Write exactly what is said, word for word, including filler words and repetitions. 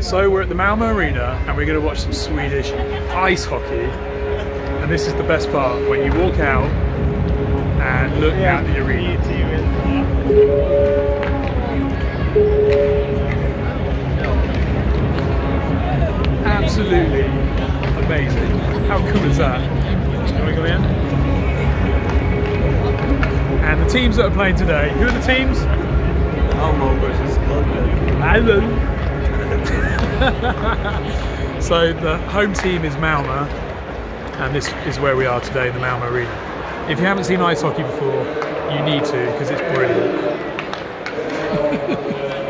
So we're at the Malmö Arena and we're going to watch some Swedish ice hockey, and this is the best part, when you walk out and look yeah. at the arena. Absolutely amazing. How cool is that? Can we go in? And the teams that are playing today, who are the teams? Malmö versus Malmö. So the home team is Malmö, and this is where we are today in the Malmö Arena. If you haven't seen ice hockey before, you need to, because it's brilliant.